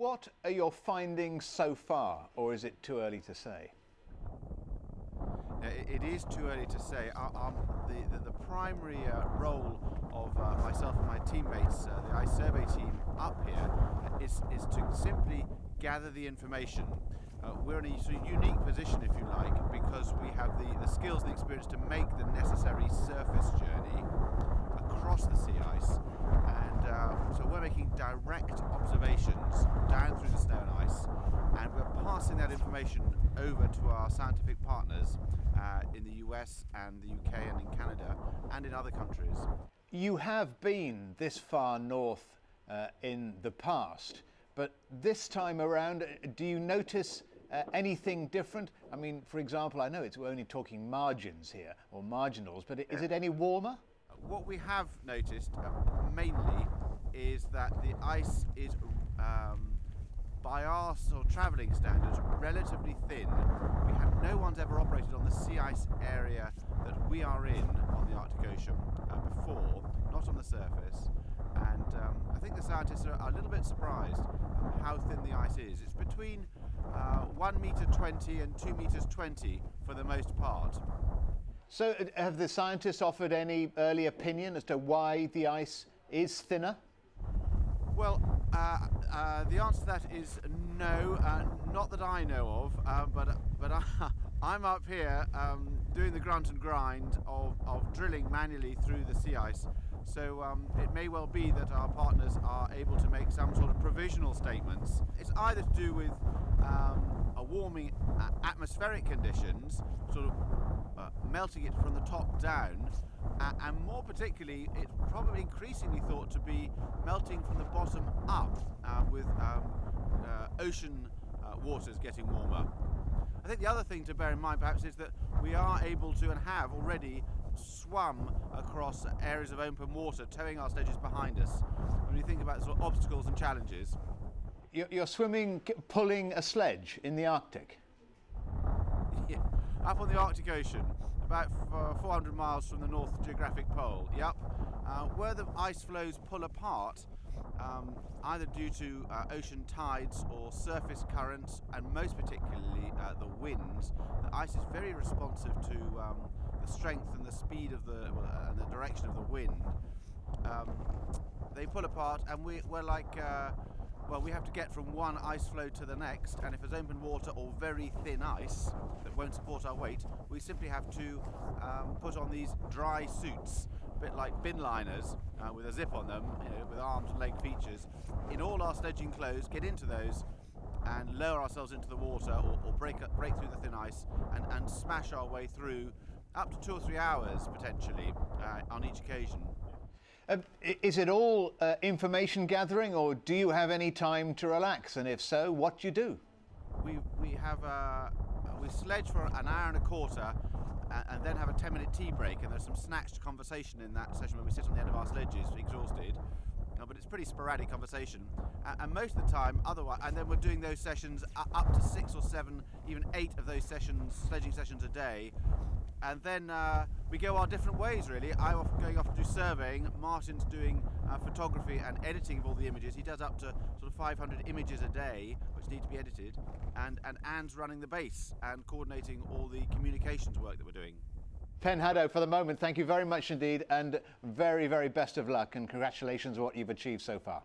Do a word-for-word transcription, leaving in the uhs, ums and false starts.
What are your findings so far, or is it too early to say? It is too early to say. Our, our, the, the, the primary uh, role of uh, myself and my teammates, uh, the ice survey team up here, is, is to simply gather the information. Uh, we're in a sort of unique position, if you like, because we have the, the skills and the experience to make the necessary surface journey across the sea ice. And uh, so we're making direct observations down through the snow and ice, and we're passing that information over to our scientific partners uh, in the U S and the U K and in Canada and in other countries. You have been this far north uh, in the past, but this time around, do you notice uh, anything different? I mean, for example, I know it's, we're only talking margins here, or marginals, but is it any warmer? What we have noticed uh, mainly is that the ice is, um, by our sort of travelling standards, relatively thin. We have no one's ever operated on the sea ice area that we are in on the Arctic Ocean uh, before, not on the surface. And um, I think the scientists are a little bit surprised at how thin the ice is. It's between uh, one metre twenty and two metres twenty for the most part. So have the scientists offered any early opinion as to why the ice is thinner? Well, uh, uh, the answer to that is no, uh, not that I know of, uh, but, but I, I'm up here um, doing the grunt and grind of, of drilling manually through the sea ice. So um, it may well be that our partners are able to make some sort of provisional statements. It's either to do with um, a warming uh, atmospheric conditions, sort of Uh, melting it from the top down, uh, and more particularly, it's probably increasingly thought to be melting from the bottom up uh, with um, uh, ocean uh, waters getting warmer. I think the other thing to bear in mind perhaps is that we are able to and have already swum across areas of open water, towing our sledges behind us. When you think about sort of obstacles and challenges. You're swimming, pulling a sledge in the Arctic? Yeah. Up on the Arctic Ocean, about four hundred miles from the North Geographic Pole, yep, uh, where the ice flows pull apart, um, either due to uh, ocean tides or surface currents, and most particularly uh, the winds, the ice is very responsive to um, the strength and the speed of the, well, uh, and the direction of the wind. Um, they pull apart, and we, we're like, uh, well, we have to get from one ice floe to the next, and if there's open water or very thin ice that won't support our weight, we simply have to um, put on these dry suits, a bit like bin liners, uh, with a zip on them, you know, with arms and leg features, in all our sledging clothes, get into those and lower ourselves into the water, or, or break, up, break through the thin ice and, and smash our way through up to two or three hours, potentially, uh, on each occasion. Uh, is it all uh, information gathering, or do you have any time to relax? And if so, what do you do? We, we have a, we sledge for an hour and a quarter, and, and then have a ten minute tea break, and there's some snatched conversation in that session where we sit on the end of our sledges, exhausted. Uh, but it's pretty sporadic conversation, uh, and most of the time, otherwise, and then we're doing those sessions uh, up to six or seven, even eight of those sessions, sledging sessions a day. And then uh, we go our different ways, really. I'm often going off to do surveying, Martin's doing uh, photography and editing of all the images. He does up to sort of five hundred images a day, which need to be edited, and, and Anne's running the base and coordinating all the communications work that we're doing. Pen Hadow, for the moment, thank you very much indeed, and very, very best of luck, and congratulations on what you've achieved so far.